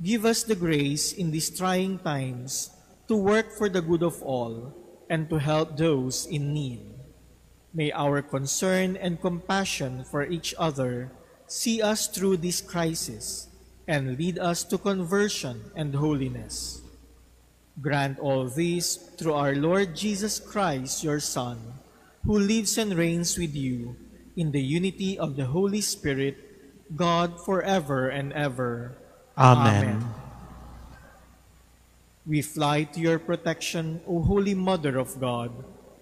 Give us the grace in these trying times to work for the good of all and to help those in need. May our concern and compassion for each other see us through this crisis and lead us to conversion and holiness. Grant all this through our Lord Jesus Christ, your Son, who lives and reigns with you in the unity of the Holy Spirit, God forever and ever. Amen. We fly to your protection, O Holy Mother of God.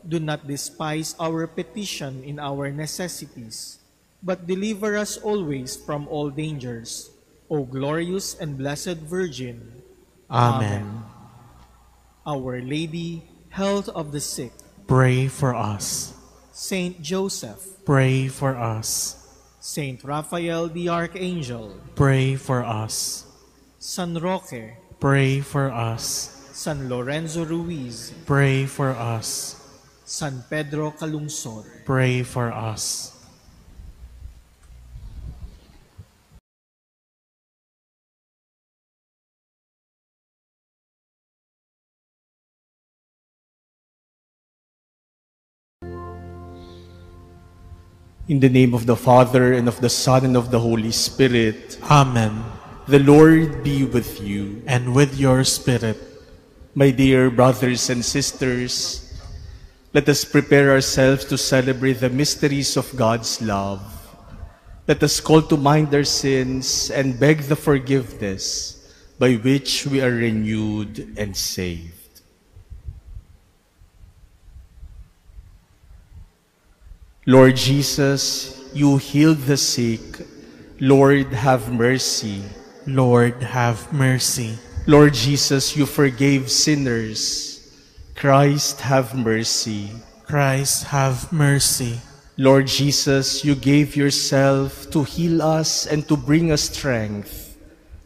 Do not despise our petition in our necessities, but deliver us always from all dangers, O glorious and blessed Virgin. Amen. Our Lady, health of the sick, pray for us. Saint Joseph, pray for us. Saint Raphael the Archangel, pray for us. San Roque, pray for us. San Lorenzo Ruiz, pray for us. San Pedro Calungsod, pray for us. In the name of the Father, and of the Son, and of the Holy Spirit. Amen. The Lord be with you. And with your spirit. My dear brothers and sisters, let us prepare ourselves to celebrate the mysteries of God's love. Let us call to mind our sins and beg the forgiveness by which we are renewed and saved. Lord Jesus, you healed the sick. Lord, have mercy. Lord, have mercy. Lord Jesus, you forgave sinners. Christ, have mercy. Christ, have mercy. Lord Jesus, you gave yourself to heal us and to bring us strength.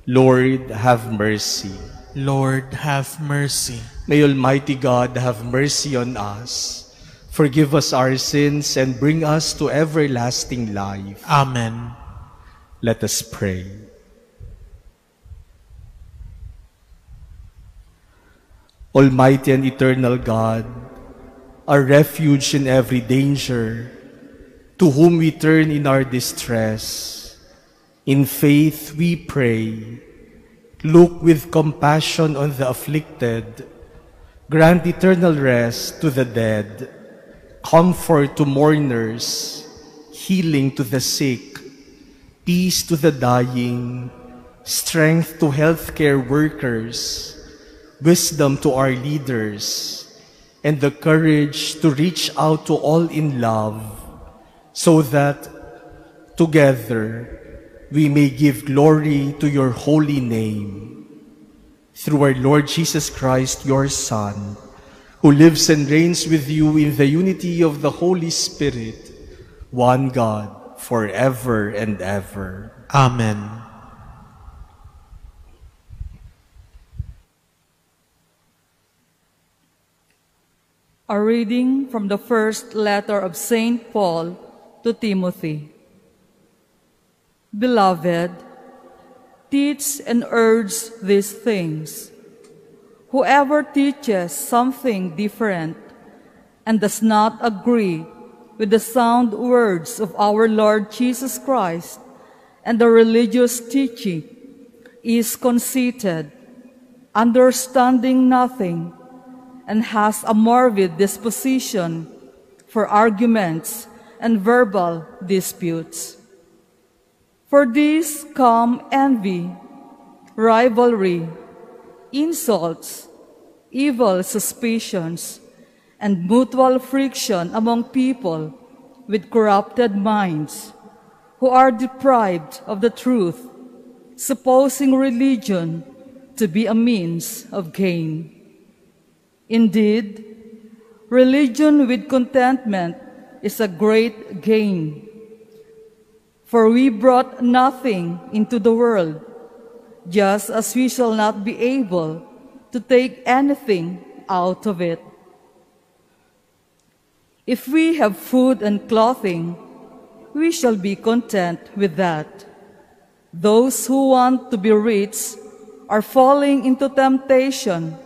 Lord, have mercy. Lord, have mercy. May Almighty God have mercy on us. Forgive us our sins and bring us to everlasting life. Amen. Let us pray. Almighty and eternal God, our refuge in every danger, to whom we turn in our distress, in faith we pray. Look with compassion on the afflicted. Grant eternal rest to the dead. Comfort to mourners, healing to the sick, peace to the dying, strength to healthcare workers, wisdom to our leaders, and the courage to reach out to all in love, so that together we may give glory to your holy name. Through our Lord Jesus Christ, your Son, who lives and reigns with you in the unity of the Holy Spirit, one God, forever and ever. Amen. A reading from the first letter of Saint Paul to Timothy. Beloved, teach and urge these things. Whoever teaches something different and does not agree with the sound words of our Lord Jesus Christ and the religious teaching is conceited, understanding nothing, and has a morbid disposition for arguments and verbal disputes. For these come envy, rivalry, insults, evil suspicions, and mutual friction among people with corrupted minds, who are deprived of the truth, supposing religion to be a means of gain. Indeed, religion with contentment is a great gain. For we brought nothing into the world, just as we shall not be able to take anything out of it. If we have food and clothing, we shall be content with that. Those who want to be rich are falling into temptation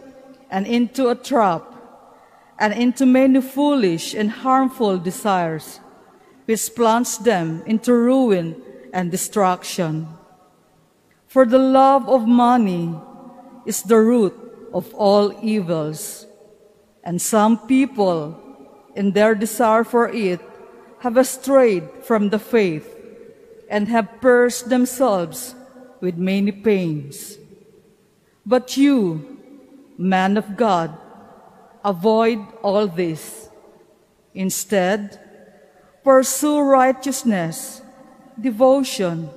and into a trap and into many foolish and harmful desires, which plunge them into ruin and destruction. For the love of money is the root of all evils, and some people, in their desire for it, have strayed from the faith and have pierced themselves with many pains. But you, man of God, avoid all this. Instead, pursue righteousness, devotion,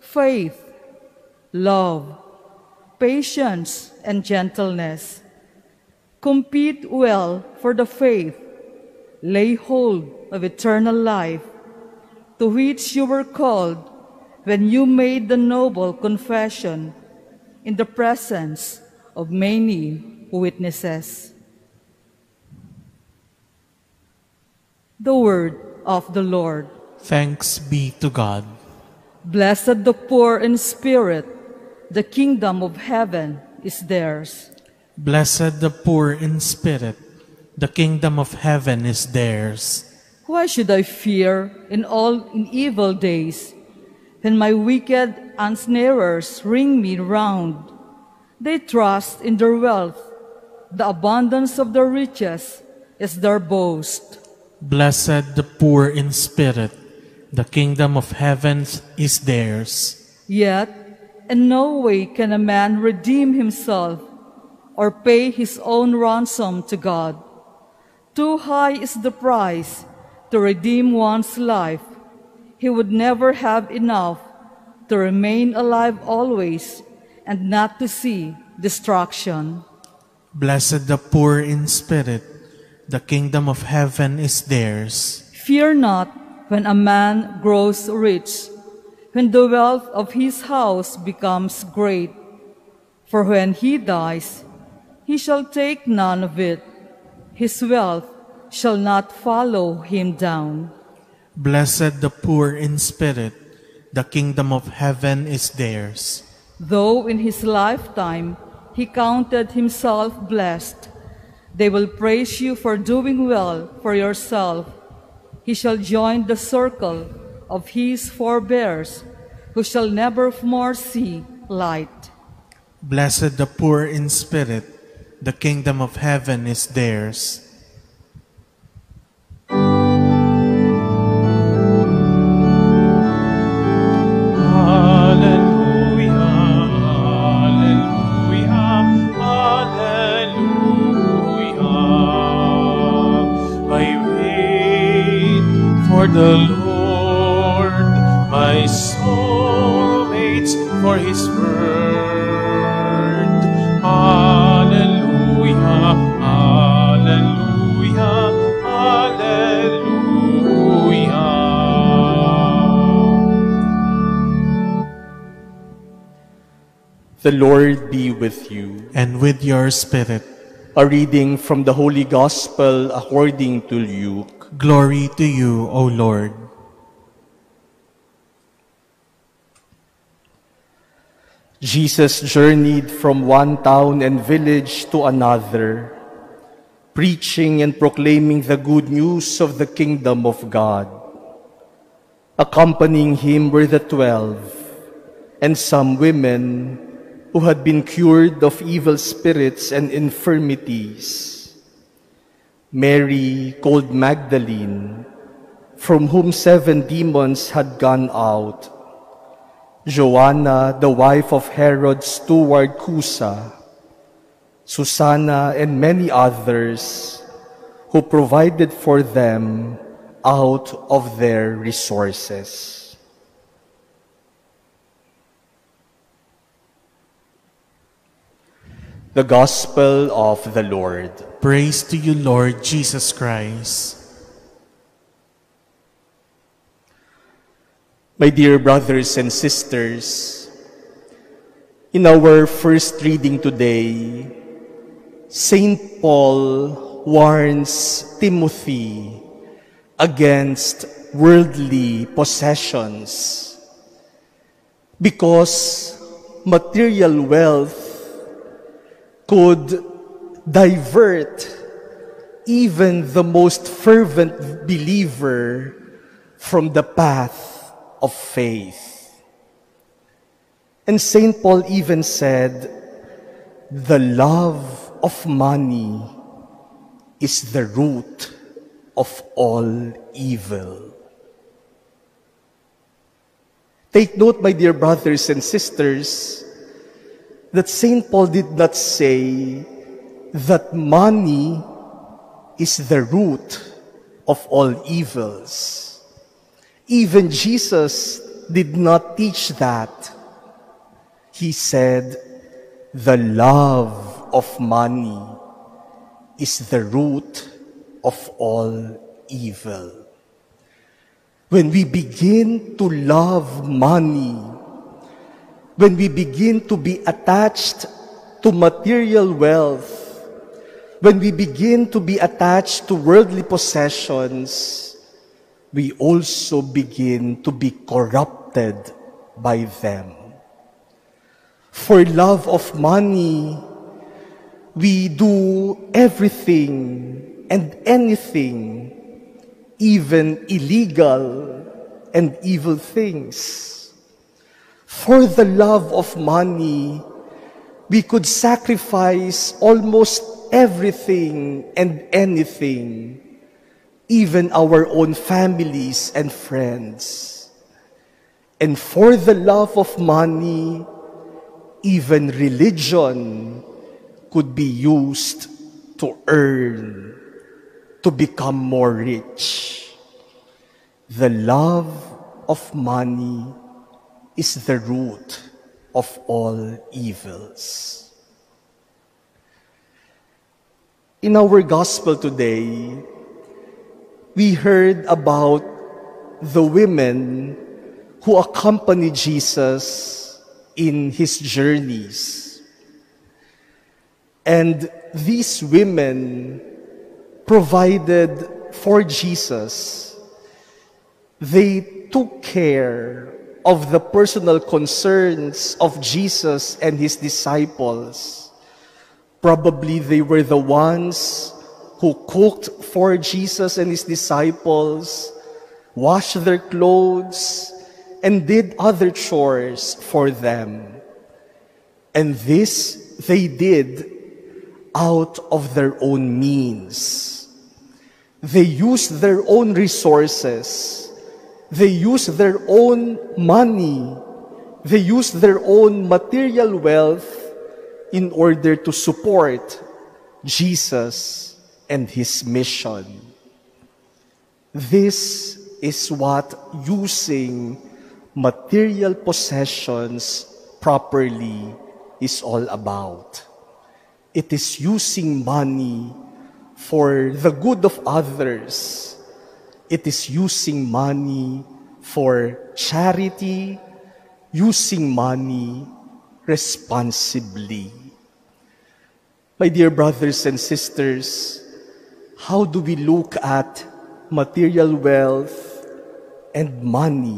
faith, love, patience, and gentleness. Compete well for the faith. Lay hold of eternal life, to which you were called when you made the noble confession in the presence of many witnesses. The word of the Lord. Thanks be to God. Blessed the poor in spirit, the kingdom of heaven is theirs. Blessed the poor in spirit, the kingdom of heaven is theirs. Why should I fear in evil days, when my wicked ensnarers ring me round? They trust in their wealth, the abundance of their riches is their boast. Blessed the poor in spirit, the kingdom of heaven is theirs. Yet in no way can a man redeem himself or pay his own ransom to God. Too high is the price to redeem one's life. He would never have enough to remain alive always, and not to see destruction. Blessed the poor in spirit, the kingdom of heaven is theirs. Fear not when a man grows rich, when the wealth of his house becomes great. For when he dies, he shall take none of it. His wealth shall not follow him down. Blessed the poor in spirit, the kingdom of heaven is theirs. Though in his lifetime he counted himself blessed, they will praise you for doing well for yourself. He shall join the circle of his forebears, who shall never more see light. Blessed the poor in spirit, the kingdom of heaven is theirs. The Lord, my soul waits for his word. Alleluia, alleluia, alleluia. The Lord be with you. And with your spirit. A reading from the Holy Gospel according to Luke. Glory to you, O Lord. Jesus journeyed from one town and village to another, preaching and proclaiming the good news of the kingdom of God. Accompanying him were the 12, and some women who had been cured of evil spirits and infirmities. Mary, called Magdalene, from whom 7 demons had gone out. Joanna, the wife of Herod's steward Cusa. Susanna, and many others who provided for them out of their resources. The Gospel of the Lord. Praise to you, Lord Jesus Christ. My dear brothers and sisters, in our first reading today, Saint Paul warns Timothy against worldly possessions because material wealth could divert even the most fervent believer from the path of faith. And Saint Paul even said, the love of money is the root of all evil. Take note, my dear brothers and sisters, that St. Paul did not say that money is the root of all evils. Even Jesus did not teach that. He said, the love of money is the root of all evil. When we begin to love money, when we begin to be attached to material wealth, when we begin to be attached to worldly possessions, we also begin to be corrupted by them. For love of money, we do everything and anything, even illegal and evil things. For the love of money, we could sacrifice almost everything and anything, even our own families and friends. And for the love of money, even religion could be used to earn, to become more rich. The love of money is the root of all evils. In our gospel today, we heard about the women who accompanied Jesus in his journeys. And these women provided for Jesus. They took care of the personal concerns of Jesus and his disciples. Probably they were the ones who cooked for Jesus and his disciples, washed their clothes, and did other chores for them. And this they did out of their own means. They used their own resources. They used their own money. They used their own material wealth in order to support Jesus and his mission. This is what using material possessions properly is all about. It is using money for the good of others. It is using money for charity, using money responsibly. My dear brothers and sisters, how do we look at material wealth and money?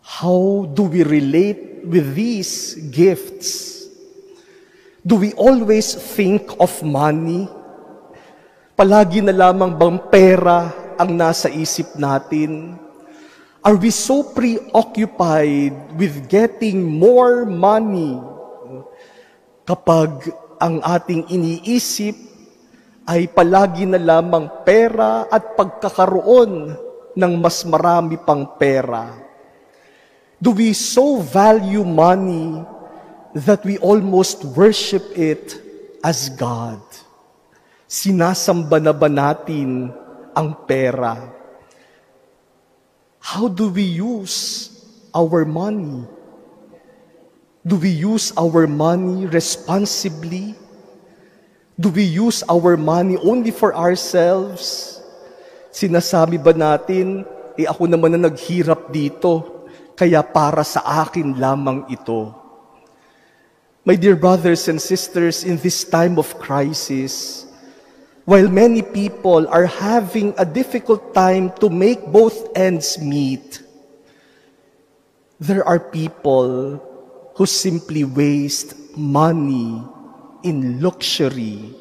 How do we relate with these gifts? Do we always think of money? Palagi na lamang bang pera ang nasa isip natin? Are we so preoccupied with getting more money kapag ang ating iniisip ay palagi na lamang pera at pagkakaroon ng mas marami pang pera? Do we so value money that we almost worship it as God? Sinasamba na ba natin ang pera? How do we use our money? Do we use our money responsibly? Do we use our money only for ourselves? Sinasabi ba natin, ako naman na naghirap dito, kaya para sa akin lamang ito. My dear brothers and sisters, in this time of crisis, while many people are having a difficult time to make both ends meet, there are people who simply waste money in luxury,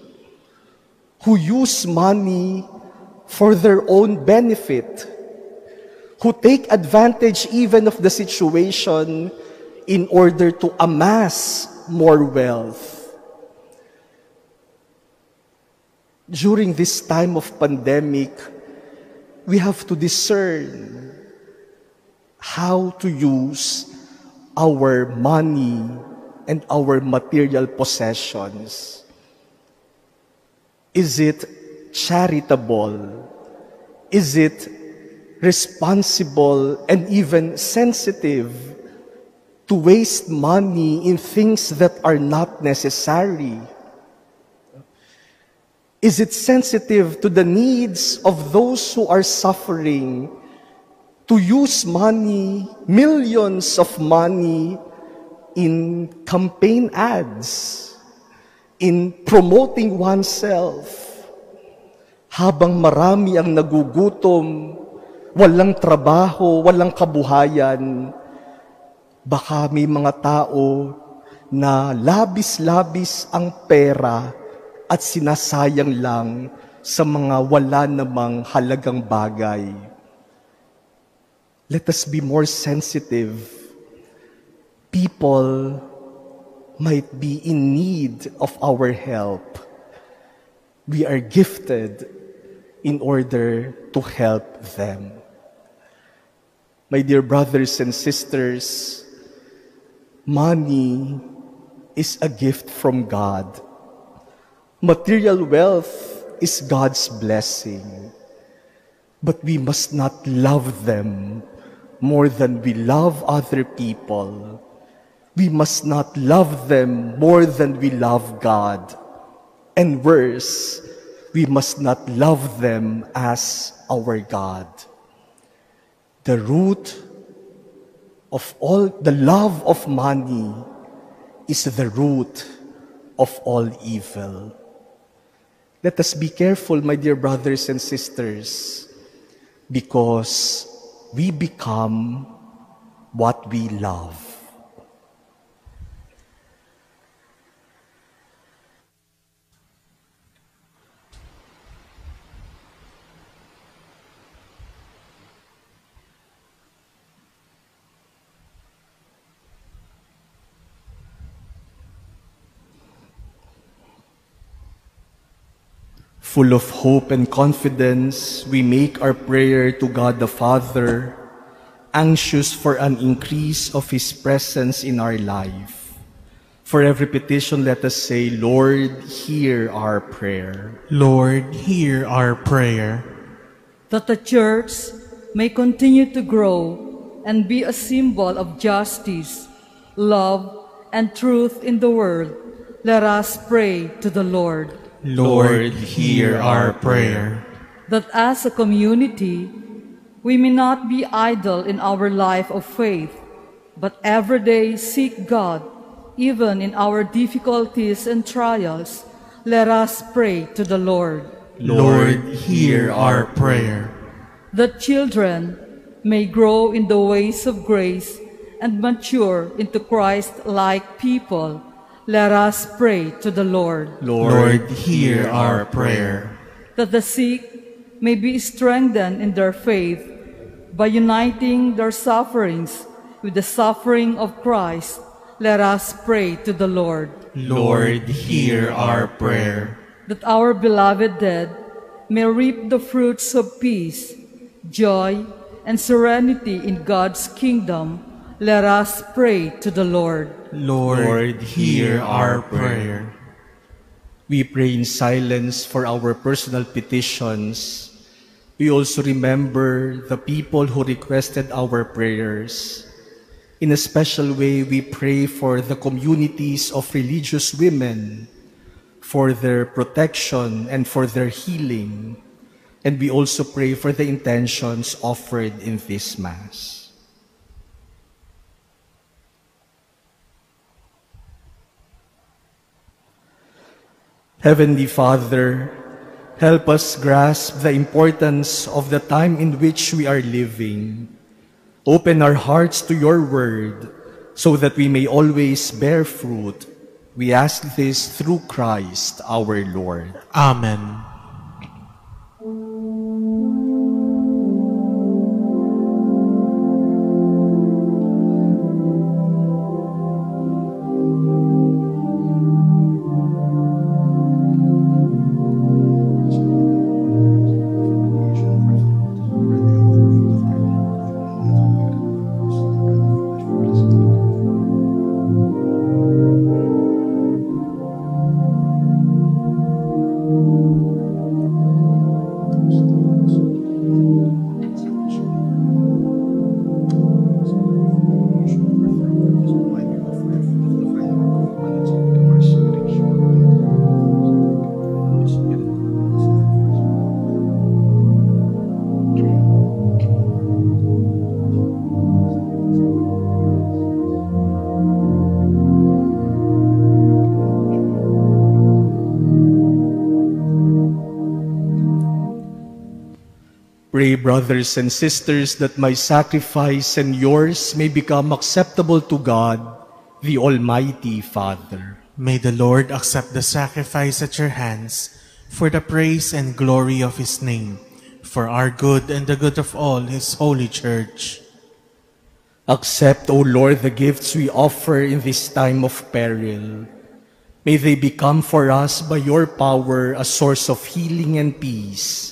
who use money for their own benefit, who take advantage even of the situation in order to amass more wealth. During this time of pandemic, we have to discern how to use our money and our material possessions. Is it charitable? Is it responsible and even sensitive to waste money in things that are not necessary? Is it sensitive to the needs of those who are suffering to use money, millions of money, in campaign ads, in promoting oneself? Habang marami ang nagugutom, walang trabaho, walang kabuhayan, baka may mga tao na labis-labis ang pera at sinasayang lang sa mga wala namang halagang bagay. Let us be more sensitive. People might be in need of our help. We are gifted in order to help them. My dear brothers and sisters, money is a gift from God. Material wealth is God's blessing, but we must not love them more than we love other people. We must not love them more than we love God. And worse, we must not love them as our God. The root of all the love of money is the root of all evil. Let us be careful, my dear brothers and sisters, because we become what we love. Full of hope and confidence, we make our prayer to God the Father, anxious for an increase of His presence in our life. For every petition, let us say, Lord, hear our prayer. Lord, hear our prayer. That the Church may continue to grow and be a symbol of justice, love, and truth in the world. Let us pray to the Lord. Lord, hear our prayer. That as a community, we may not be idle in our life of faith, but every day seek God even in our difficulties and trials, let us pray to the Lord. Lord, hear our prayer. That children may grow in the ways of grace and mature into Christ-like people, let us pray to the Lord. Lord, hear our prayer. That the sick may be strengthened in their faith by uniting their sufferings with the suffering of Christ, let us pray to the Lord. Lord, hear our prayer. That our beloved dead may reap the fruits of peace, joy, and serenity in God's kingdom, let us pray to the Lord. Lord, hear our prayer. We pray in silence for our personal petitions. We also remember the people who requested our prayers. In a special way, we pray for the communities of religious women, for their protection and for their healing. And we also pray for the intentions offered in this Mass. Heavenly Father, help us grasp the importance of the time in which we are living. Open our hearts to your word so that we may always bear fruit. We ask this through Christ our Lord. Amen. Pray, brothers and sisters, that my sacrifice and yours may become acceptable to God, the Almighty Father. May the Lord accept the sacrifice at your hands for the praise and glory of his name, for our good and the good of all his holy church. Accept, O Lord, the gifts we offer in this time of peril. May they become for us by your power a source of healing and peace.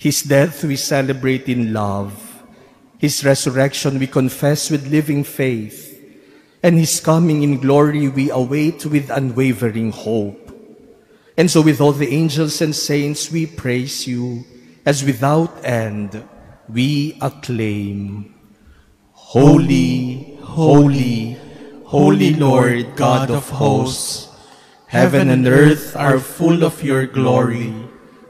His death we celebrate in love, his resurrection we confess with living faith, and his coming in glory we await with unwavering hope. And so with all the angels and saints we praise you, as without end we acclaim. Holy, holy, holy Lord God of hosts, heaven and earth are full of your glory.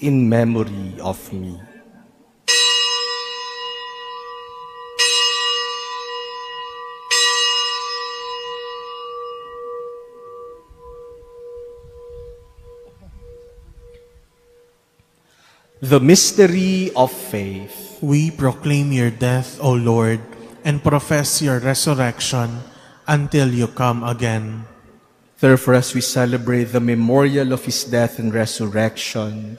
in memory of me." The mystery of faith. We proclaim your death, O Lord, and profess your resurrection until you come again. Therefore, as we celebrate the memorial of his death and resurrection,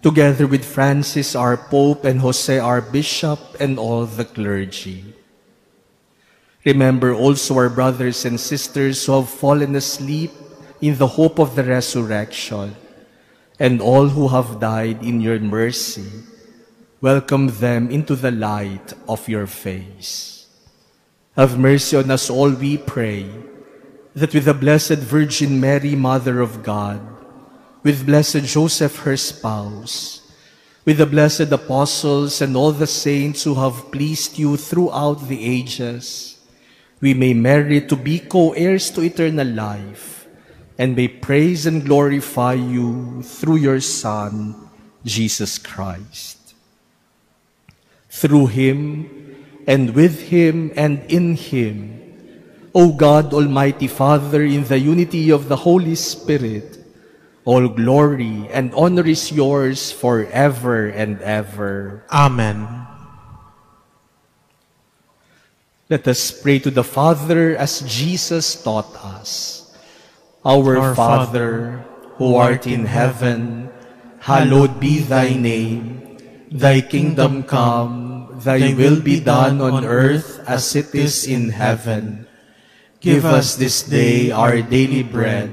together with Francis our Pope and Jose our Bishop and all the clergy. Remember also our brothers and sisters who have fallen asleep in the hope of the resurrection, and all who have died in your mercy. Welcome them into the light of your face. Have mercy on us all, we pray, that with the Blessed Virgin Mary, Mother of God, with Blessed Joseph, her spouse, with the blessed apostles and all the saints who have pleased you throughout the ages, we may merit to be co-heirs to eternal life, and may praise and glorify you through your Son, Jesus Christ. Through him, and with him, and in him, O God, Almighty Father, in the unity of the Holy Spirit, all glory and honor is yours forever and ever. Amen. Let us pray to the Father as Jesus taught us. Our Father, who art in heaven, hallowed be thy name. Thy kingdom come, thy will be done on earth as it is in heaven. Give us this day our daily bread,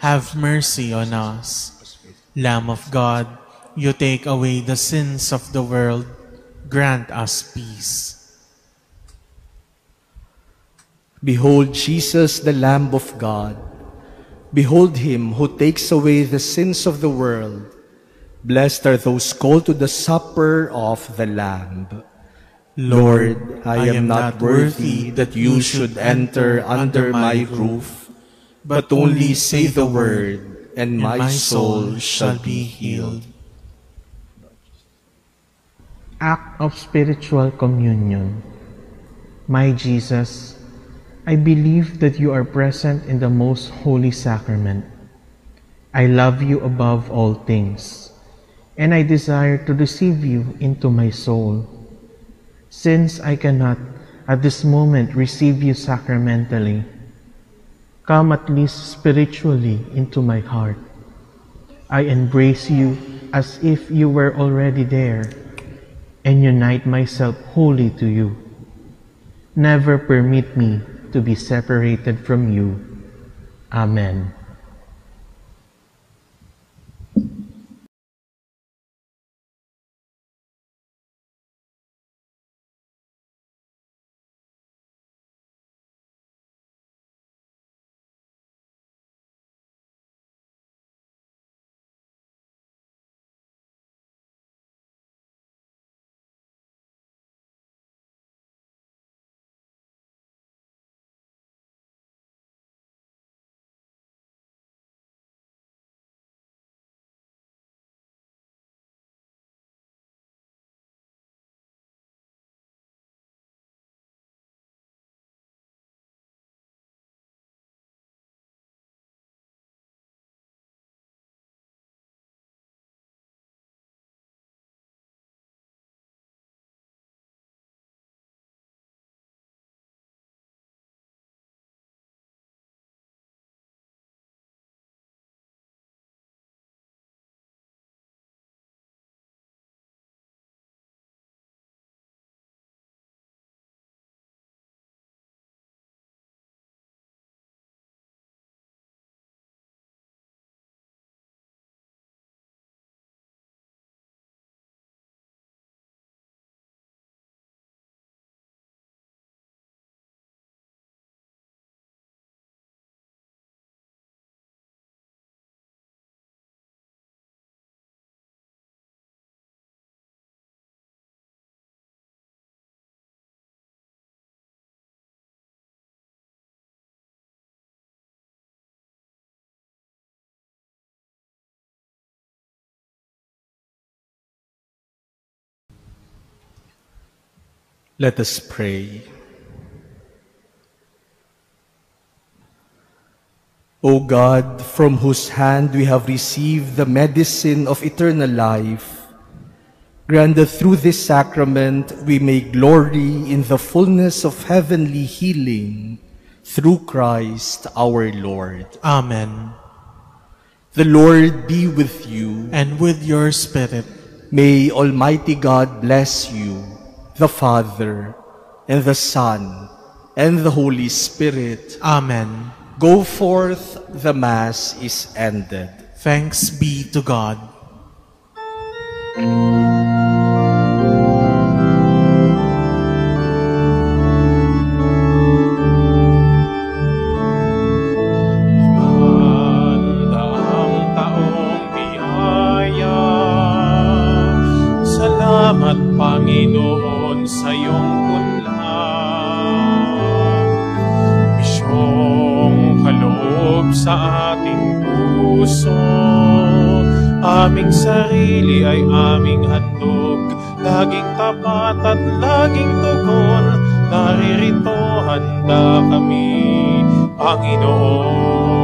Have mercy on us. Lamb of God, you take away the sins of the world. Grant us peace. Behold Jesus, the Lamb of God. Behold him who takes away the sins of the world. Blessed are those called to the supper of the Lamb. Lord, I am not worthy that you should enter under my roof, but only say the word, and my soul shall be healed. Act of Spiritual Communion. My Jesus, I believe that you are present in the most holy sacrament. I love you above all things, and I desire to receive you into my soul. Since I cannot at this moment receive you sacramentally, come at least spiritually into my heart. I embrace you as if you were already there, and unite myself wholly to you. Never permit me to be separated from you. Amen. Let us pray. O God, from whose hand we have received the medicine of eternal life, grant that through this sacrament we may glory in the fullness of heavenly healing through Christ our Lord. Amen. The Lord be with you. And with your spirit. May Almighty God bless you, the Father, and the Son, and the Holy Spirit. Amen. Go forth, the Mass is ended. Thanks be to God. Aming sarili ay aming handog, laging tapat at laging tugon, naririto handa kami, Panginoon.